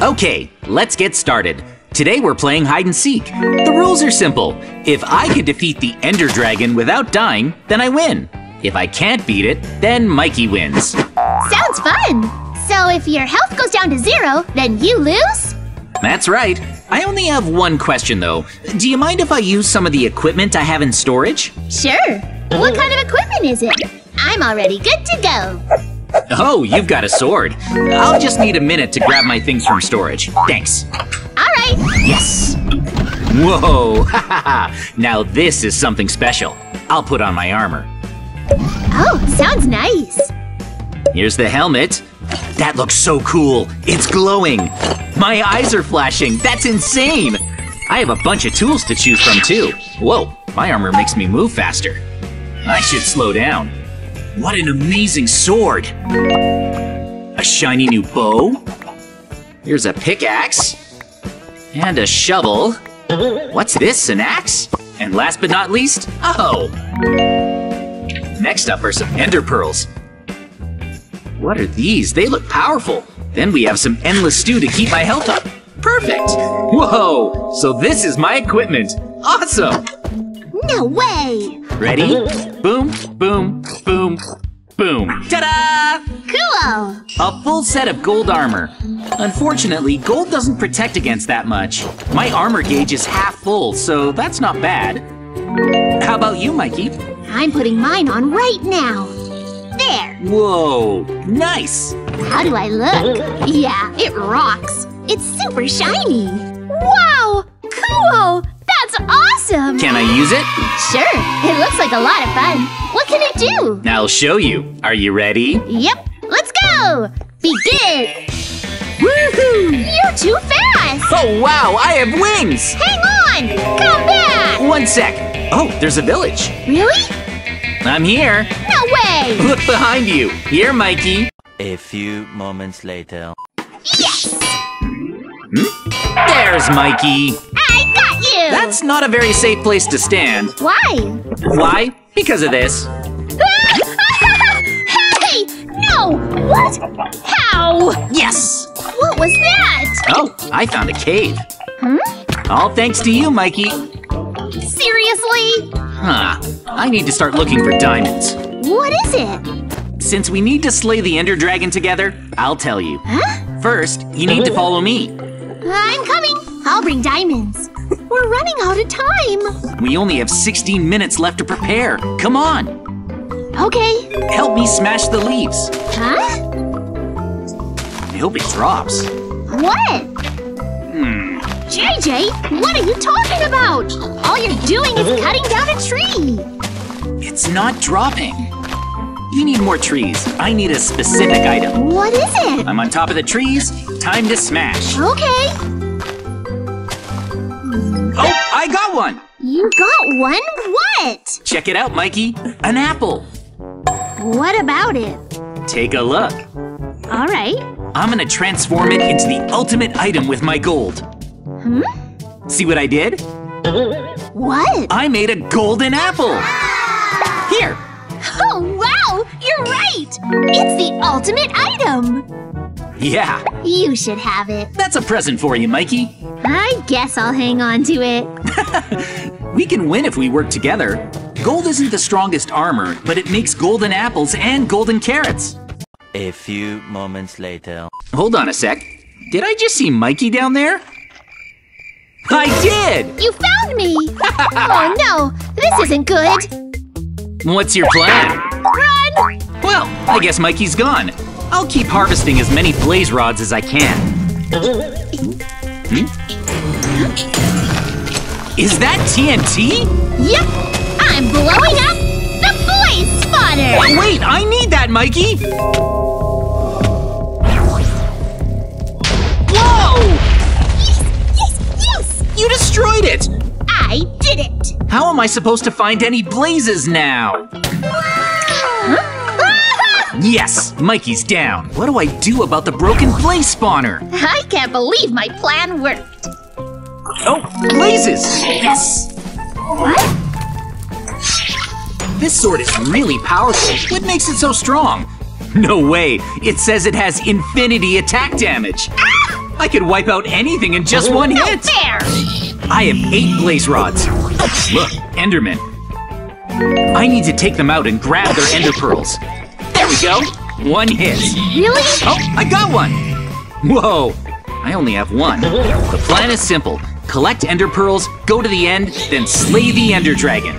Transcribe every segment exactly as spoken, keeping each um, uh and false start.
Okay, let's get started. Today we're playing hide and seek. The rules are simple. If I can defeat the Ender Dragon without dying, then I win. If I can't beat it, then Mikey wins. Sounds fun! So if your health goes down to zero, then you lose? That's right. I only have one question though. Do you mind if I use some of the equipment I have in storage? Sure. What kind of equipment is it? I'm already good to go. Oh, you've got a sword. I'll just need a minute to grab my things from storage. Thanks. Alright. Yes. Whoa. Now this is something special. I'll put on my armor. Oh, sounds nice. Here's the helmet. That looks so cool. It's glowing. My eyes are flashing. That's insane. I have a bunch of tools to choose from too. Whoa, my armor makes me move faster. I should slow down. What an amazing sword. A shiny new bow. Here's a pickaxe. And a shovel. What's this, an axe? And last but not least, oh. Next up are some ender pearls. What are these? They look powerful. Then we have some endless stew to keep my health up. Perfect! Whoa! So this is my equipment. Awesome! No way! Ready? Boom, boom, boom, boom. Ta-da! Cool! A full set of gold armor. Unfortunately, gold doesn't protect against that much. My armor gauge is half full, so that's not bad. How about you, Mikey? I'm putting mine on right now. There! Whoa, nice! How do I look? Yeah, it rocks. It's super shiny. Wow, cool! That's awesome! Can I use it? Sure, it looks like a lot of fun. What can it do? I'll show you. Are you ready? Yep, let's go! Begin! Woohoo! You're too fast! Oh wow, I have wings! Hang on! Come back! One sec. Oh, there's a village. Really? I'm here. No way! Look behind you. Here, Mikey. A few moments later. Yes! Hmm? There's Mikey. I got you! That's not a very safe place to stand. Why? Why? Because of this. Hey! No! What? How? Yes! What was that? Oh, I found a cave. Hmm? All thanks to you, Mikey. Seriously? Huh. I need to start looking for diamonds. What is it? Since we need to slay the Ender Dragon together, I'll tell you. Huh? First, you need to follow me. I'm coming. I'll bring diamonds. We're running out of time. We only have sixteen minutes left to prepare. Come on. Okay. Help me smash the leaves. Huh? I hope it drops. What? Hmm. J J, what are you talking about? All you're doing is cutting down a tree. It's not dropping. You need more trees. I need a specific item. What is it? I'm on top of the trees. Time to smash. Okay. Oh, I got one. You got one? What? Check it out, Mikey. An apple. What about it? Take a look. All right. I'm gonna transform it into the ultimate item with my gold. Hmm? See what I did? What? I made a golden apple! Ah! Here! Oh, wow! You're right! It's the ultimate item! Yeah. You should have it. That's a present for you, Mikey. I guess I'll hang on to it. We can win if we work together. Gold isn't the strongest armor, but it makes golden apples and golden carrots. A few moments later. Hold on a sec. Did I just see Mikey down there? I did! You found me! Oh no, this isn't good! What's your plan? Run! Well, I guess Mikey's gone. I'll keep harvesting as many blaze rods as I can. Hmm? Is that T N T? Yep! I'm blowing up the blaze spotter! Oh, wait, I need that, Mikey! You destroyed it! I did it! How am I supposed to find any blazes now? Huh? Yes, Mikey's down. What do I do about the broken blaze spawner? I can't believe my plan worked. Oh, blazes! Yes! What? This sword is really powerful. What makes it so strong? No way! It says it has infinity attack damage. Ah! I could wipe out anything in just one Not hit! Fair. I have eight blaze rods. Look, Endermen. I need to take them out and grab their ender pearls. There we go! One hit. Really? Oh, I got one! Whoa! I only have one. The plan is simple. Collect ender pearls, go to the end, then slay the ender dragon.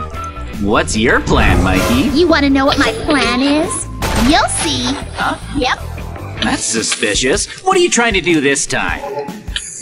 What's your plan, Mikey? You want to know what my plan is? You'll see. Huh? Yep. That's suspicious. What are you trying to do this time?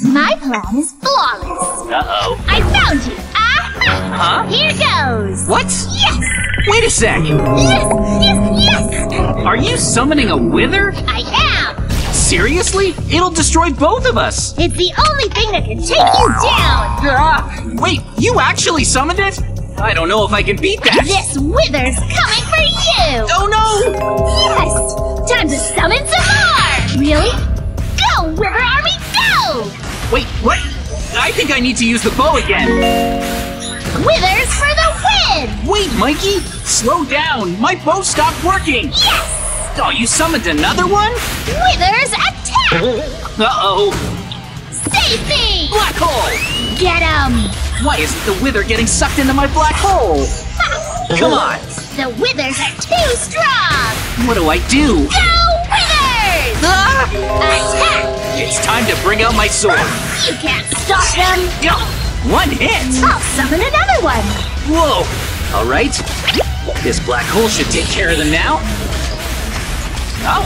My plan is flawless. Uh-oh. I found you! Aha! Huh? Here goes! What? Yes! Wait a sec! Yes! Yes! Yes! Are you summoning a wither? I am! Seriously? It'll destroy both of us! It's the only thing that can take you down! Ah, wait, you actually summoned it? I don't know if I can beat that! This wither's coming for you! Oh no! Yes! Time to summon some more! Really? Go, River Army, go! Wait, what? I think I need to use the bow again. Withers for the win! Wait, Mikey! Slow down! My bow stopped working! Yes! Oh, you summoned another one? Withers, attack! Uh-oh. Save me! Black hole! Get him! Why isn't the wither getting sucked into my black hole? Come on! The withers are too strong! What do I do? Go, Withers! Ah! Attack! It's time to bring out my sword. You can't stop them. One hit. I'll summon another one. Whoa. All right. This black hole should take care of them now. Oh.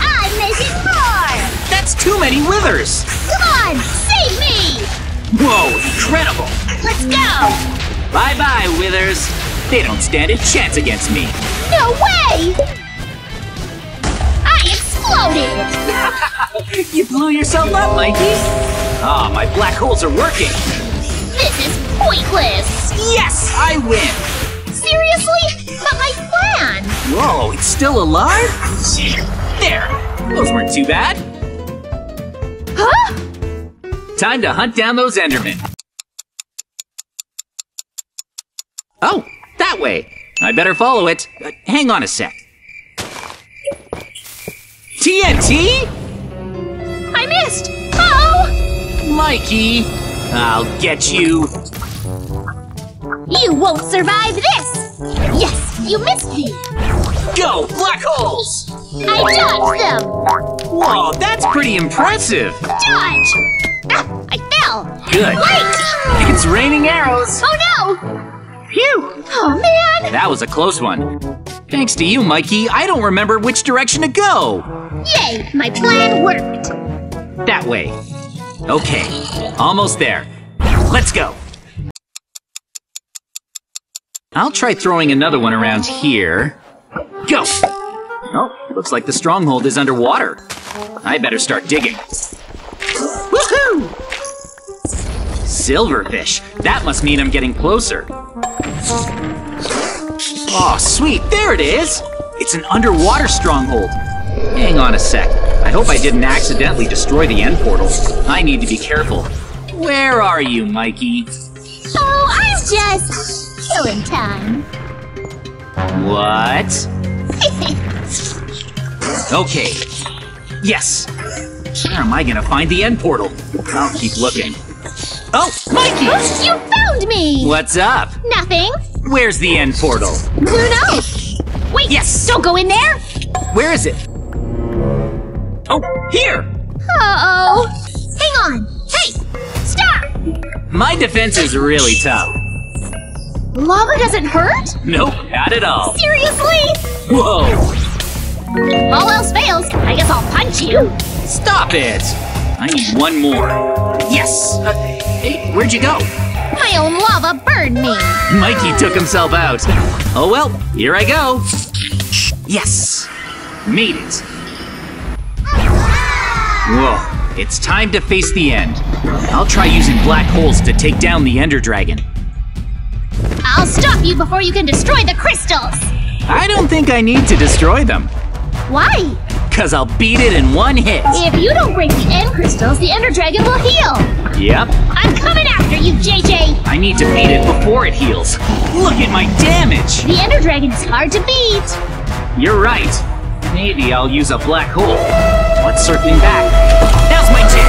I'm making more. That's too many withers. Come on, save me. Whoa, incredible. Let's go. Bye-bye, withers. They don't stand a chance against me. No way. You blew yourself up, Mikey! Ah, oh, my black holes are working! This is pointless! Yes, I win! Seriously? But my plan! Whoa, it's still alive? There! Those weren't too bad! Huh? Time to hunt down those Endermen! Oh, that way! I better follow it! Uh, hang on a sec! T N T? I missed! Uh-oh! Mikey, I'll get you! You won't survive this! Yes, you missed me! Go, black holes! I dodged them! Whoa, that's pretty impressive! Dodge! Ah, I fell! Good. Wait! It's raining arrows! Oh no! Phew! Oh man! That was a close one. Thanks to you, Mikey, I don't remember which direction to go! Yay! My plan worked! That way. Okay, almost there. Let's go! I'll try throwing another one around here. Go! Oh, looks like the stronghold is underwater. I better start digging. Woohoo! Silverfish! That must mean I'm getting closer. Oh, sweet! There it is! It's an underwater stronghold. Hang on a sec. I hope I didn't accidentally destroy the end portal. I need to be careful. Where are you, Mikey? Oh, I'm just killing time. What? Okay. Yes. Where am I gonna find the end portal? I'll keep looking. Oh, Mikey! Oh, you found me! What's up? Nothing. Where's the end portal? Who knows? Wait, yes. Don't go in there! Where is it? Oh, here! Uh-oh! Hang on! Hey! Stop! My defense is really tough. Lava doesn't hurt? Nope, not at all. Seriously? Whoa! All else fails, I guess I'll punch you. Stop it! I need one more. Yes! Uh, hey, where'd you go? My own lava burned me. Mikey took himself out. Oh well, here I go. Yes! Made it. Whoa, it's time to face the end. I'll try using black holes to take down the Ender Dragon. I'll stop you before you can destroy the crystals! I don't think I need to destroy them. Why? Because I'll beat it in one hit. If you don't break the end crystals, the Ender Dragon will heal. Yep. I'm coming after you, J J! I need to beat it before it heals. Look at my damage! The Ender Dragon is hard to beat. You're right. Maybe I'll use a black hole. circling back. Now's my chance.